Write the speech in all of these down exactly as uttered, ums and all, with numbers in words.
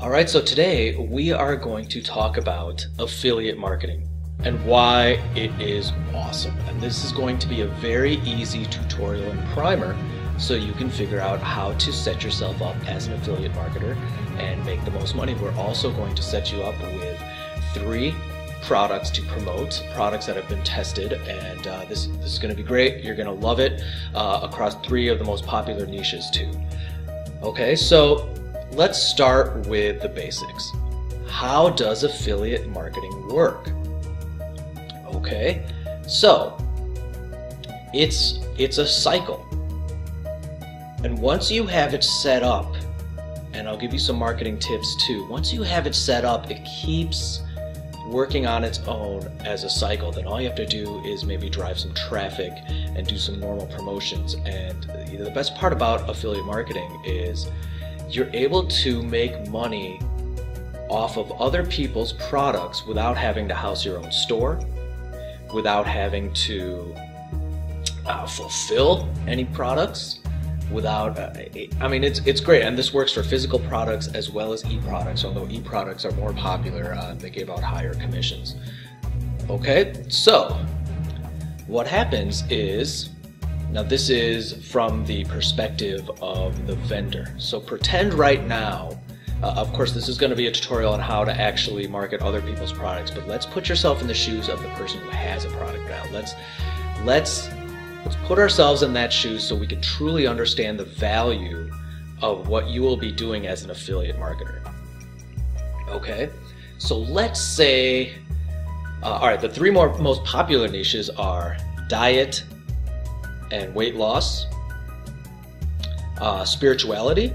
Alright, so today we are going to talk about affiliate marketing and why it is awesome. And this is going to be a very easy tutorial and primer so you can figure out how to set yourself up as an affiliate marketer and make the most money. We're also going to set you up with three products to promote, products that have been tested, and uh, this, this is going to be great. You're going to love it uh, across three of the most popular niches too. Okay, so let's start with the basics. How does affiliate marketing work? Okay, so it's it's a cycle, and once you have it set up, and I'll give you some marketing tips too, once you have it set up, it keeps working on its own as a cycle. Then all you have to do is maybe drive some traffic and do some normal promotions. And the best part about affiliate marketing is you're able to make money off of other people's products without having to house your own store, without having to uh, fulfill any products, without, uh, I mean, it's it's great. And this works for physical products as well as e-products, although e-products are more popular. Uh, they give out higher commissions. Okay, so what happens is, now this is from the perspective of the vendor. So pretend right now, uh, of course this is going to be a tutorial on how to actually market other people's products, but let's put yourself in the shoes of the person who has a product now. Let's, let's, let's put ourselves in that shoes so we can truly understand the value of what you will be doing as an affiliate marketer. Okay, so let's say, uh, all right, the three more most popular niches are diet and weight loss, uh, spirituality,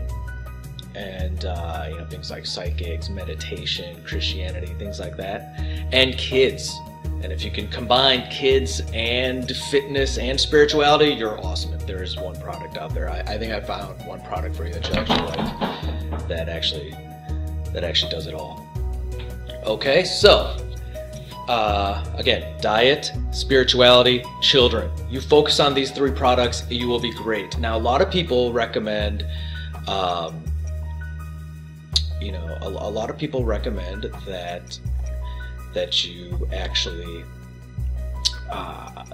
and uh, you know, things like psychics, meditation, Christianity, things like that, and kids. And if you can combine kids and fitness and spirituality, you're awesome. If there is one product out there, I, I think I found one product for you that you actually like, that actually that actually does it all. Okay, so. Uh, again, diet, spirituality, children. You focus on these three products, you will be great. Now, a lot of people recommend, um, you know, a, a lot of people recommend that that you actually uh,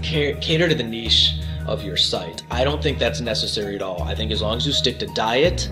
cater to the niche of your site. I don't think that's necessary at all. I think as long as you stick to diet,